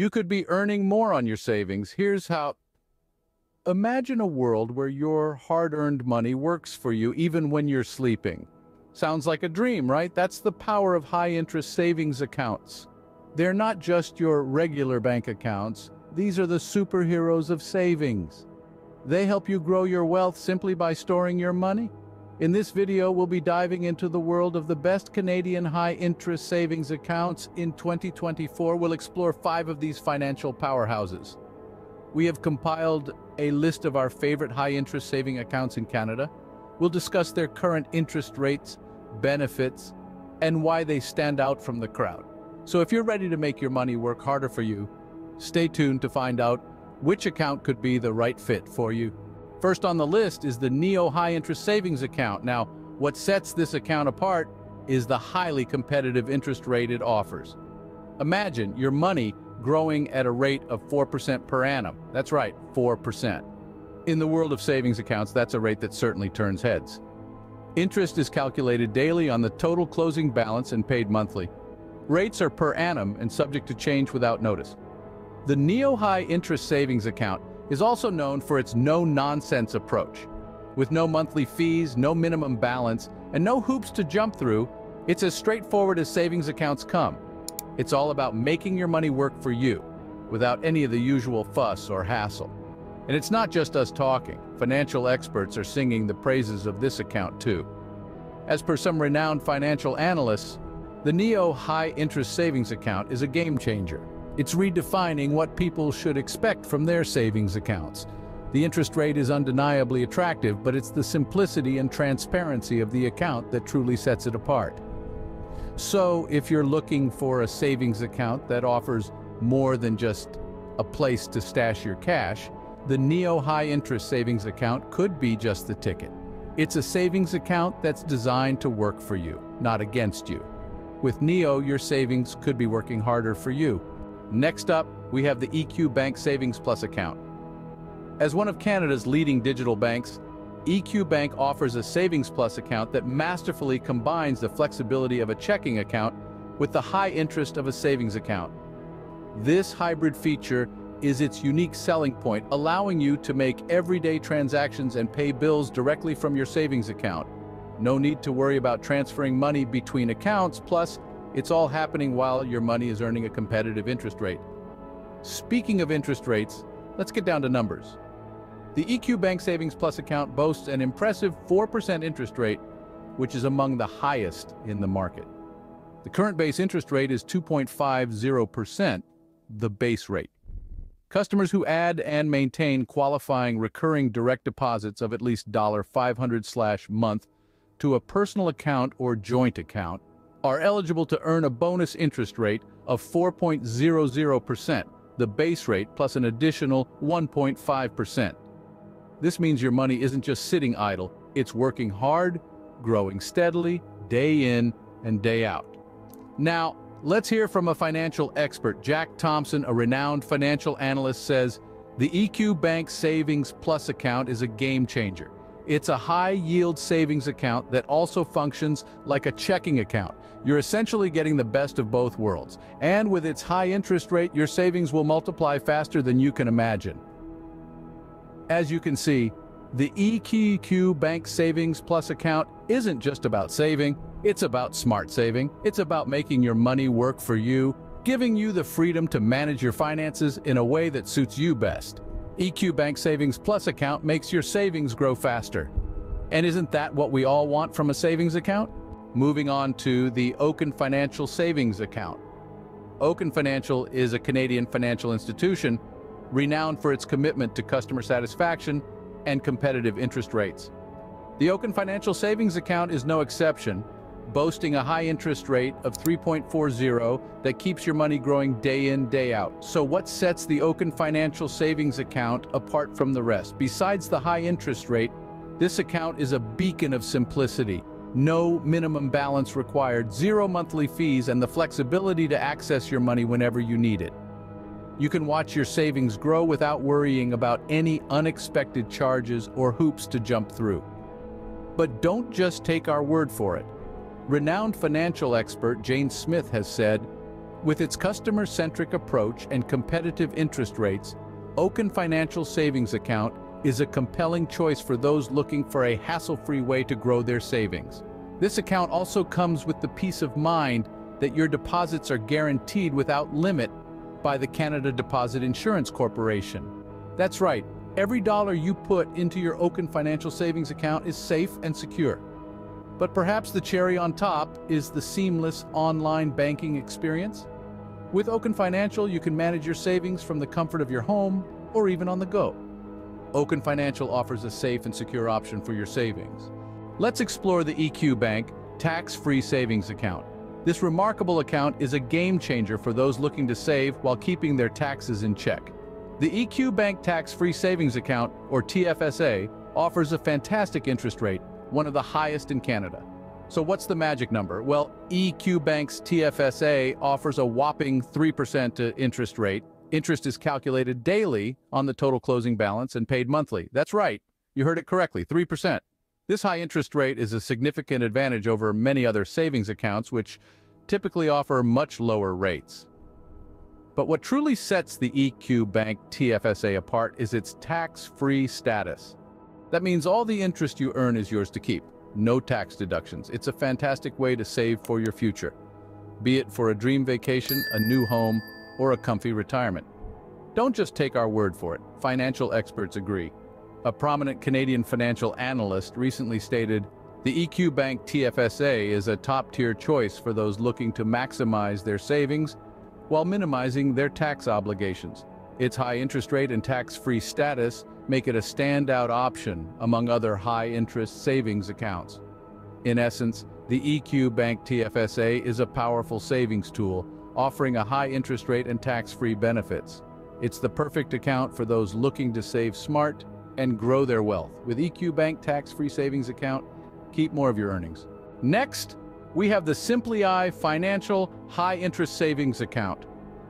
You could be earning more on your savings. Here's how. Imagine a world where your hard-earned money works for you even when you're sleeping. Sounds like a dream, right? That's the power of high-interest savings accounts. They're not just your regular bank accounts. These are the superheroes of savings. They help you grow your wealth simply by storing your money. In this video, we'll be diving into the world of the best Canadian high-interest savings accounts in 2024. We'll explore 5 of these financial powerhouses. We have compiled a list of our favorite high-interest saving accounts in Canada. We'll discuss their current interest rates, benefits, and why they stand out from the crowd. So if you're ready to make your money work harder for you, stay tuned to find out which account could be the right fit for you. First on the list is the Neo high-interest savings account. Now, what sets this account apart is the highly competitive interest rate it offers. Imagine your money growing at a rate of 4% per annum. That's right, 4%. In the world of savings accounts, that's a rate that certainly turns heads. Interest is calculated daily on the total closing balance and paid monthly. Rates are per annum and subject to change without notice. The Neo High Interest Savings Account is also known for its no-nonsense approach. With no monthly fees, no minimum balance, and no hoops to jump through, it's as straightforward as savings accounts come. It's all about making your money work for you, without any of the usual fuss or hassle. And it's not just us talking. Financial experts are singing the praises of this account too. As per some renowned financial analysts, the Neo High Interest Savings Account is a game changer. It's redefining what people should expect from their savings accounts. The interest rate is undeniably attractive, but it's the simplicity and transparency of the account that truly sets it apart. So, if you're looking for a savings account that offers more than just a place to stash your cash, the Neo High Interest Savings Account could be just the ticket. It's a savings account that's designed to work for you, not against you. With Neo, your savings could be working harder for you. Next up, we have the EQ Bank Savings Plus account. As one of Canada's leading digital banks, EQ Bank offers a Savings Plus account that masterfully combines the flexibility of a checking account with the high interest of a savings account. This hybrid feature is its unique selling point, allowing you to make everyday transactions and pay bills directly from your savings account. No need to worry about transferring money between accounts, plus it's all happening while your money is earning a competitive interest rate. Speaking of interest rates, let's get down to numbers. The EQ Bank Savings Plus account boasts an impressive 4% interest rate, which is among the highest in the market. The current base interest rate is 2.50%, the base rate. Customers who add and maintain qualifying recurring direct deposits of at least $500/month to a personal account or joint account are eligible to earn a bonus interest rate of 4.00%, the base rate, plus an additional 1.5%. This means your money isn't just sitting idle, it's working hard, growing steadily, day in and day out. Now, let's hear from a financial expert. Jack Thompson, a renowned financial analyst, says, "The EQ Bank Savings Plus account is a game changer. It's a high-yield savings account that also functions like a checking account. You're essentially getting the best of both worlds. And with its high interest rate, your savings will multiply faster than you can imagine." As you can see, the EQ Bank Savings Plus account isn't just about saving, it's about smart saving. It's about making your money work for you, giving you the freedom to manage your finances in a way that suits you best. EQ Bank Savings Plus account makes your savings grow faster. And isn't that what we all want from a savings account? Moving on to the Oaken Financial Savings account. Oaken Financial is a Canadian financial institution renowned for its commitment to customer satisfaction and competitive interest rates. The Oaken Financial Savings Account is no exception, boasting a high interest rate of 3.40% that keeps your money growing day in, day out. So what sets the Oaken Financial Savings Account apart from the rest? Besides the high interest rate, this account is a beacon of simplicity. No minimum balance required, zero monthly fees, and the flexibility to access your money whenever you need it. You can watch your savings grow without worrying about any unexpected charges or hoops to jump through. But don't just take our word for it. Renowned financial expert Jane Smith has said, With its customer-centric approach and competitive interest rates, Oaken Financial Savings Account is a compelling choice for those looking for a hassle-free way to grow their savings. This account also comes with the peace of mind that your deposits are guaranteed without limit by the Canada Deposit Insurance Corporation. That's right, every dollar you put into your Oaken Financial Savings Account is safe and secure. But perhaps the cherry on top is the seamless online banking experience. With Oaken Financial, you can manage your savings from the comfort of your home or even on the go. Oaken Financial offers a safe and secure option for your savings. Let's explore the EQ Bank Tax-Free Savings Account. This remarkable account is a game-changer for those looking to save while keeping their taxes in check. The EQ Bank Tax-Free Savings Account, or TFSA, offers a fantastic interest rate, one of the highest in Canada. So what's the magic number? Well, EQ Bank's TFSA offers a whopping 3% interest rate. Interest is calculated daily on the total closing balance and paid monthly. That's right, you heard it correctly, 3%. This high interest rate is a significant advantage over many other savings accounts, which typically offer much lower rates. But what truly sets the EQ Bank TFSA apart is its tax-free status. That means all the interest you earn is yours to keep, no tax deductions. It's a fantastic way to save for your future, be it for a dream vacation, a new home, or a comfy retirement. Don't just take our word for it. Financial experts agree. A prominent Canadian financial analyst recently stated, "The EQ Bank TFSA is a top-tier choice for those looking to maximize their savings while minimizing their tax obligations. Its high interest rate and tax-free status make it a standout option among other high-interest savings accounts." In essence, the EQ Bank TFSA is a powerful savings tool, offering a high interest rate and tax-free benefits. It's the perfect account for those looking to save smart and grow their wealth. With EQ Bank Tax-Free Savings Account, keep more of your earnings. Next, we have the Simplii Financial High Interest Savings Account.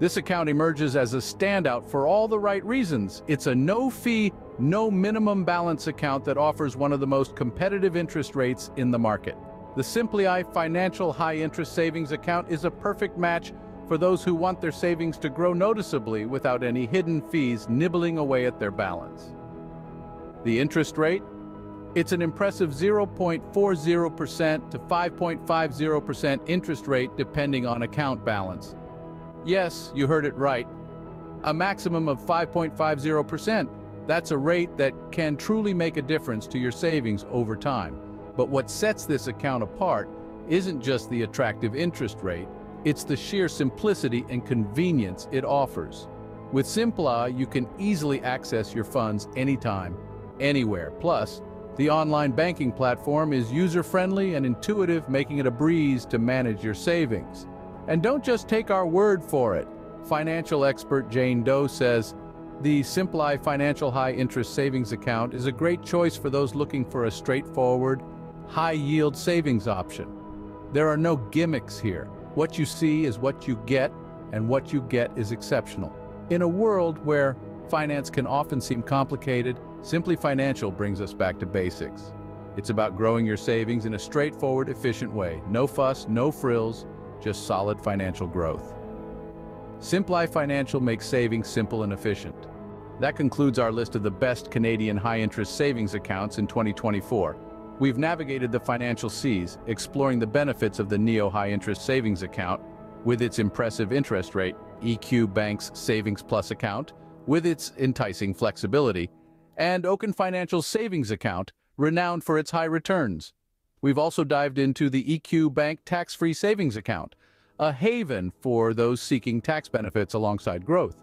This account emerges as a standout for all the right reasons. It's a no-fee, no-minimum balance account that offers one of the most competitive interest rates in the market. The Simplii Financial High Interest Savings Account is a perfect match for those who want their savings to grow noticeably without any hidden fees nibbling away at their balance. The interest rate? It's an impressive 0.40% to 5.50% interest rate depending on account balance. Yes, you heard it right. A maximum of 5.50%. That's a rate that can truly make a difference to your savings over time. But what sets this account apart isn't just the attractive interest rate, it's the sheer simplicity and convenience it offers. With Simplii, you can easily access your funds anytime, anywhere. Plus, the online banking platform is user-friendly and intuitive, making it a breeze to manage your savings. And don't just take our word for it. Financial expert Jane Doe says, "The Simplii Financial High Interest Savings Account is a great choice for those looking for a straightforward, high-yield savings option. There are no gimmicks here. What you see is what you get, and what you get is exceptional." In a world where finance can often seem complicated, Simplii Financial brings us back to basics. It's about growing your savings in a straightforward, efficient way. No fuss, no frills, just solid financial growth. Simplii Financial makes savings simple and efficient. That concludes our list of the best Canadian high-interest savings accounts in 2024. We've navigated the financial seas, exploring the benefits of the Neo high-interest savings account with its impressive interest rate, EQ Bank's Savings Plus account with its enticing flexibility, and Oaken Financial Savings Account, renowned for its high returns. We've also dived into the EQ Bank Tax-Free Savings Account, a haven for those seeking tax benefits alongside growth.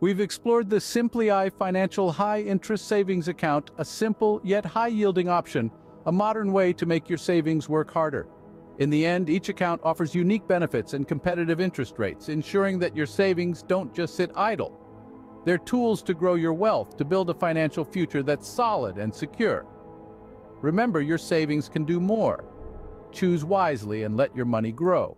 We've explored the Simplii Financial High Interest Savings Account, a simple yet high-yielding option, a modern way to make your savings work harder. In the end, each account offers unique benefits and competitive interest rates, ensuring that your savings don't just sit idle. They're tools to grow your wealth, to build a financial future that's solid and secure. Remember, your savings can do more. Choose wisely and let your money grow.